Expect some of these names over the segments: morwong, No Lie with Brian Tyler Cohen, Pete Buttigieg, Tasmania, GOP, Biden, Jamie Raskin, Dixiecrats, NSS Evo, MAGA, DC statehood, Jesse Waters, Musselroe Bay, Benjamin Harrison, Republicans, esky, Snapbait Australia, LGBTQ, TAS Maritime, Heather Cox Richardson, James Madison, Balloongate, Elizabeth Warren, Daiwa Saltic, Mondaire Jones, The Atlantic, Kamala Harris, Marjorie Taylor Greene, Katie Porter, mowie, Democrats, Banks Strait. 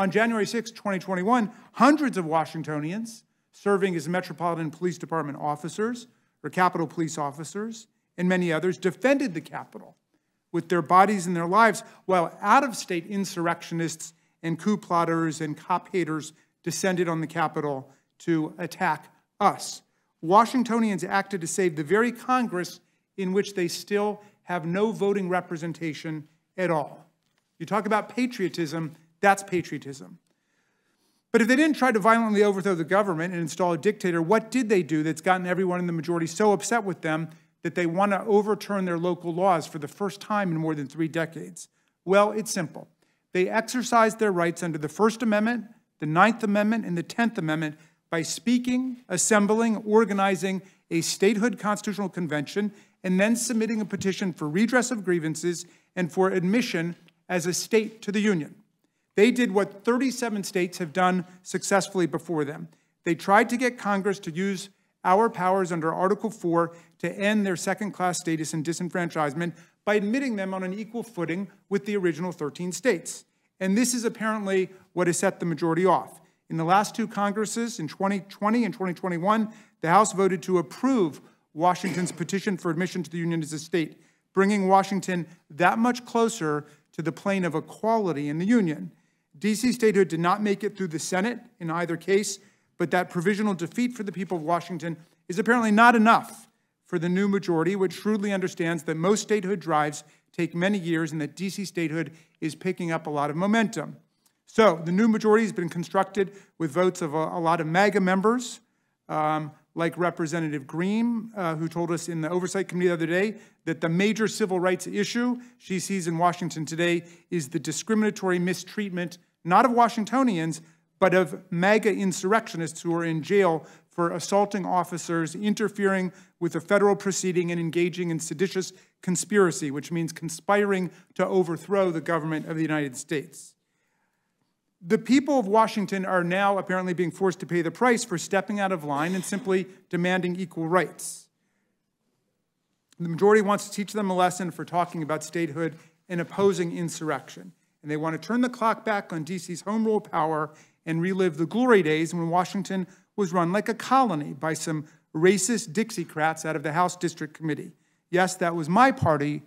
On January 6, 2021, hundreds of Washingtonians serving as Metropolitan Police Department officers or Capitol Police officers and many others defended the Capitol with their bodies and their lives, while out-of-state insurrectionists and coup plotters and cop haters descended on the Capitol to attack us. Washingtonians acted to save the very Congress in which they still have no voting representation at all. You talk about patriotism, that's patriotism. But if they didn't try to violently overthrow the government and install a dictator, what did they do that's gotten everyone in the majority so upset with them that they want to overturn their local laws for the first time in more than 3 decades? Well, it's simple. They exercised their rights under the First Amendment, the 9th Amendment, and the 10th Amendment by speaking, assembling, organizing a statehood constitutional convention, and then submitting a petition for redress of grievances and for admission as a state to the Union. They did what 37 states have done successfully before them. They tried to get Congress to use our powers under Article 4 to end their second-class status and disenfranchisement by admitting them on an equal footing with the original 13 states. And this is apparently what has set the majority off. In the last 2 Congresses, in 2020 and 2021, the House voted to approve Washington's petition for admission to the Union as a state, bringing Washington that much closer to the plane of equality in the Union. D.C. statehood did not make it through the Senate in either case, but that provisional defeat for the people of Washington is apparently not enough for the new majority, which shrewdly understands that most statehood drives take many years and that D.C. statehood is picking up a lot of momentum. So the new majority has been constructed with votes of a lot of MAGA members, like Representative Greene, who told us in the Oversight Committee the other day that the major civil rights issue she sees in Washington today is the discriminatory mistreatment, not of Washingtonians, but of MAGA insurrectionists who are in jail for assaulting officers, interfering with a federal proceeding, and engaging in seditious conspiracy, which means conspiring to overthrow the government of the United States. The people of Washington are now apparently being forced to pay the price for stepping out of line and simply demanding equal rights. The majority wants to teach them a lesson for talking about statehood and opposing insurrection. And they want to turn the clock back on D.C.'s home rule power and relive the glory days when Washington was run like a colony by some racist Dixiecrats out of the House District Committee. Yes, that was my party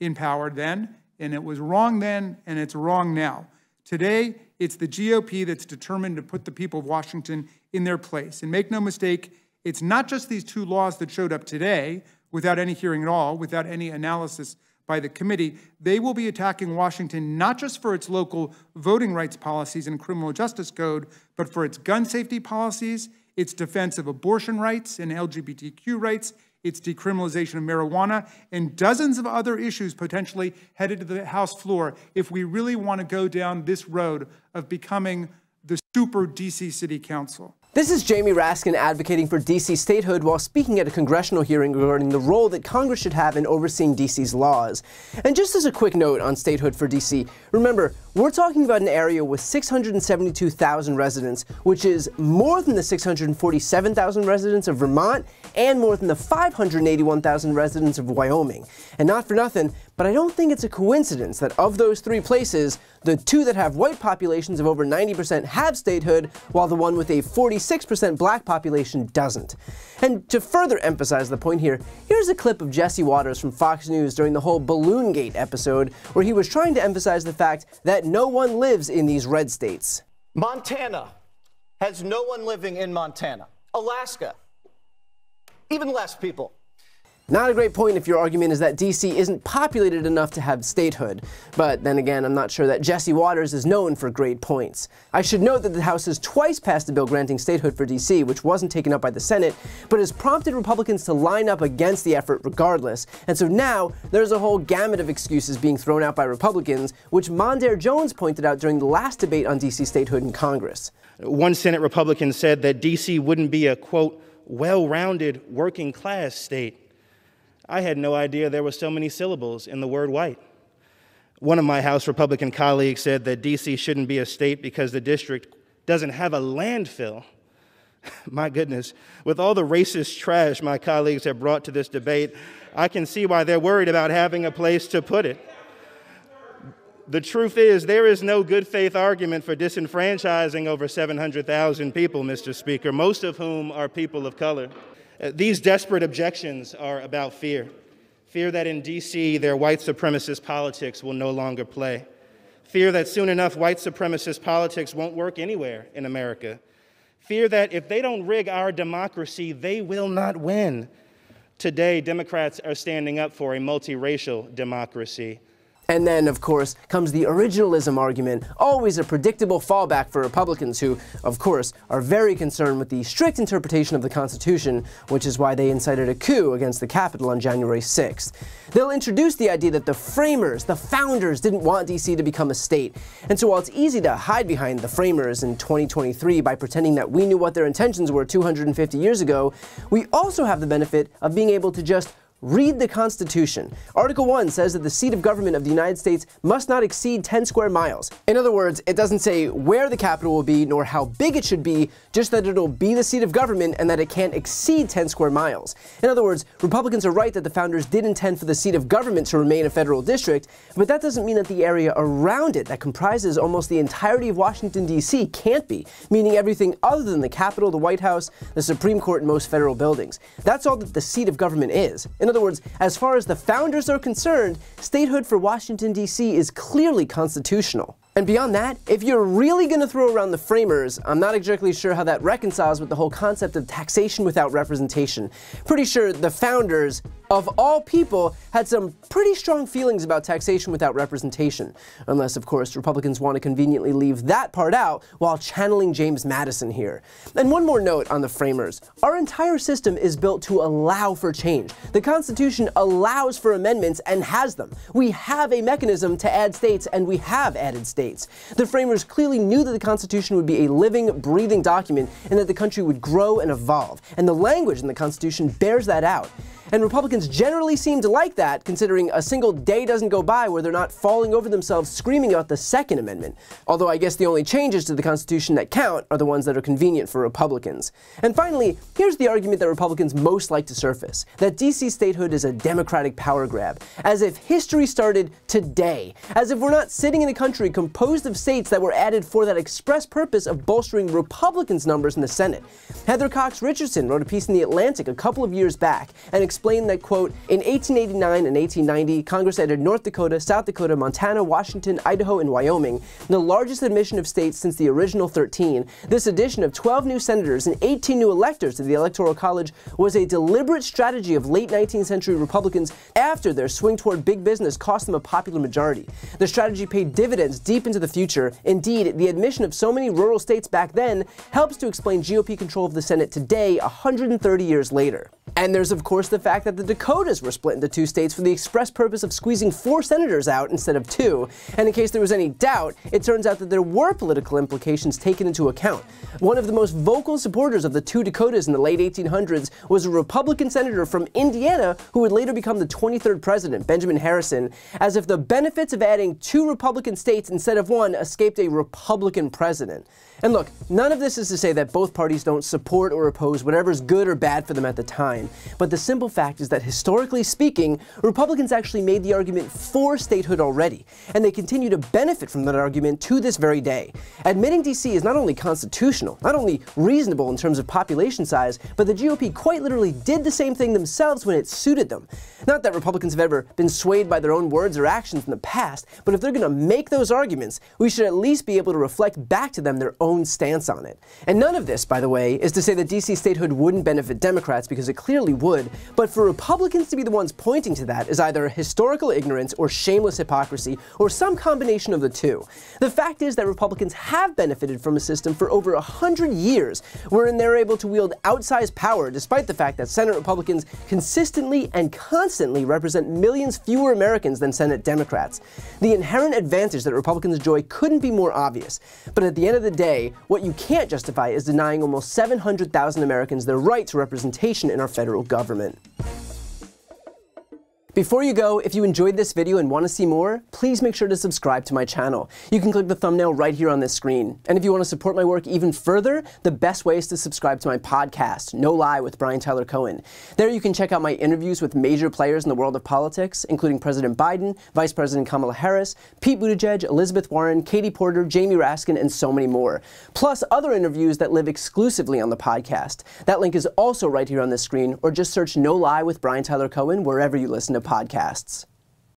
in power then, and it was wrong then, and it's wrong now. Today, it's the GOP that's determined to put the people of Washington in their place. And make no mistake, it's not just these 2 laws that showed up today without any hearing at all, without any analysis by the committee. They will be attacking Washington not just for its local voting rights policies and criminal justice code, but for its gun safety policies, its defense of abortion rights and LGBTQ rights, its decriminalization of marijuana, and dozens of other issues potentially headed to the House floor if we really want to go down this road of becoming the super D.C. City Council. This is Jamie Raskin advocating for D.C. statehood while speaking at a congressional hearing regarding the role that Congress should have in overseeing D.C.'s laws. And just as a quick note on statehood for D.C., remember, we're talking about an area with 672,000 residents, which is more than the 647,000 residents of Vermont and more than the 581,000 residents of Wyoming. And not for nothing, but I don't think it's a coincidence that of those 3 places, the 2 that have white populations of over 90% have statehood, while the one with a 46% black population doesn't. And to further emphasize the point here, here's a clip of Jesse Waters from Fox News during the whole Balloongate episode, where he was trying to emphasize the fact that no one lives in these red states. Montana has no one living in Montana. Alaska, even less people. Not a great point if your argument is that D.C. isn't populated enough to have statehood. But then again, I'm not sure that Jesse Waters is known for great points. I should note that the House has twice passed a bill granting statehood for D.C., which wasn't taken up by the Senate, but has prompted Republicans to line up against the effort regardless. And so now, there's a whole gamut of excuses being thrown out by Republicans, which Mondaire Jones pointed out during the last debate on D.C. statehood in Congress. One Senate Republican said that D.C. wouldn't be a, quote, well-rounded working-class state. I had no idea there were so many syllables in the word white. One of my House Republican colleagues said that D.C. shouldn't be a state because the district doesn't have a landfill. My goodness, with all the racist trash my colleagues have brought to this debate, I can see why they're worried about having a place to put it. The truth is, there is no good faith argument for disenfranchising over 700,000 people, Mr. Speaker, most of whom are people of color. These desperate objections are about fear. Fear that in D.C. their white supremacist politics will no longer play. Fear that soon enough white supremacist politics won't work anywhere in America. Fear that if they don't rig our democracy, they will not win. Today, Democrats are standing up for a multiracial democracy. And then, of course, comes the originalism argument, always a predictable fallback for Republicans who, of course, are very concerned with the strict interpretation of the Constitution, which is why they incited a coup against the Capitol on January 6th. They'll introduce the idea that the framers, the founders, didn't want D.C. to become a state. And so while it's easy to hide behind the framers in 2023 by pretending that we knew what their intentions were 250 years ago, we also have the benefit of being able to just read the Constitution. Article 1 says that the seat of government of the United States must not exceed 10 square miles. In other words, it doesn't say where the capital will be nor how big it should be, just that it'll be the seat of government and that it can't exceed 10 square miles. In other words, Republicans are right that the founders did intend for the seat of government to remain a federal district, but that doesn't mean that the area around it that comprises almost the entirety of Washington, D.C. can't be, meaning everything other than the Capitol, the White House, the Supreme Court, and most federal buildings. That's all that the seat of government is. In other words, as far as the founders are concerned, statehood for Washington, D.C. is clearly constitutional. And beyond that, if you're really going to throw around the framers, I'm not exactly sure how that reconciles with the whole concept of taxation without representation. Pretty sure the founders, of all people, had some pretty strong feelings about taxation without representation. Unless, of course, Republicans want to conveniently leave that part out while channeling James Madison here. And one more note on the framers. Our entire system is built to allow for change. The Constitution allows for amendments and has them. We have a mechanism to add states, and we have added states. The framers clearly knew that the Constitution would be a living, breathing document and that the country would grow and evolve. And the language in the Constitution bears that out. And Republicans generally seem to like that, considering a single day doesn't go by where they're not falling over themselves screaming about the Second Amendment. Although I guess the only changes to the Constitution that count are the ones that are convenient for Republicans. And finally, here's the argument that Republicans most like to surface, that D.C. statehood is a Democratic power grab, as if history started today, as if we're not sitting in a country composed of states that were added for that express purpose of bolstering Republicans' numbers in the Senate. Heather Cox Richardson wrote a piece in The Atlantic a couple of years back and explained that, quote, in 1889 and 1890, Congress added North Dakota, South Dakota, Montana, Washington, Idaho, and Wyoming, the largest admission of states since the original 13. This addition of 12 new senators and 18 new electors to the Electoral College was a deliberate strategy of late 19th century Republicans after their swing toward big business cost them a popular majority. The strategy paid dividends deep into the future. Indeed, the admission of so many rural states back then helps to explain GOP control of the Senate today, 130 years later. And there's, of course, the fact that the Dakotas were split into two states for the express purpose of squeezing 4 senators out instead of 2. And in case there was any doubt, it turns out that there were political implications taken into account. One of the most vocal supporters of the 2 Dakotas in the late 1800s was a Republican senator from Indiana who would later become the 23rd president, Benjamin Harrison, as if the benefits of adding 2 Republican states instead of 1 escaped a Republican president. And look, none of this is to say that both parties don't support or oppose whatever's good or bad for them at the time, but the simple fact is that historically speaking, Republicans actually made the argument for statehood already, and they continue to benefit from that argument to this very day. Admitting D.C. is not only constitutional, not only reasonable in terms of population size, but the GOP quite literally did the same thing themselves when it suited them. Not that Republicans have ever been swayed by their own words or actions in the past, but if they're going to make those arguments, we should at least be able to reflect back to them their own stance on it. And none of this, by the way, is to say that D.C. statehood wouldn't benefit Democrats, because it clearly would, but for Republicans to be the ones pointing to that is either historical ignorance or shameless hypocrisy, or some combination of the two. The fact is that Republicans have benefited from a system for over 100 years wherein they're able to wield outsized power, despite the fact that Senate Republicans consistently and constantly represent millions fewer Americans than Senate Democrats. The inherent advantage that Republicans enjoy couldn't be more obvious, but at the end of the day, what you can't justify is denying almost 700,000 Americans their right to representation in our federal government. Before you go, if you enjoyed this video and want to see more, please make sure to subscribe to my channel. You can click the thumbnail right here on this screen. And if you want to support my work even further, the best way is to subscribe to my podcast, No Lie with Brian Tyler Cohen. There you can check out my interviews with major players in the world of politics, including President Biden, Vice President Kamala Harris, Pete Buttigieg, Elizabeth Warren, Katie Porter, Jamie Raskin, and so many more. Plus other interviews that live exclusively on the podcast. That link is also right here on this screen, or just search No Lie with Brian Tyler Cohen wherever you listen to podcasts.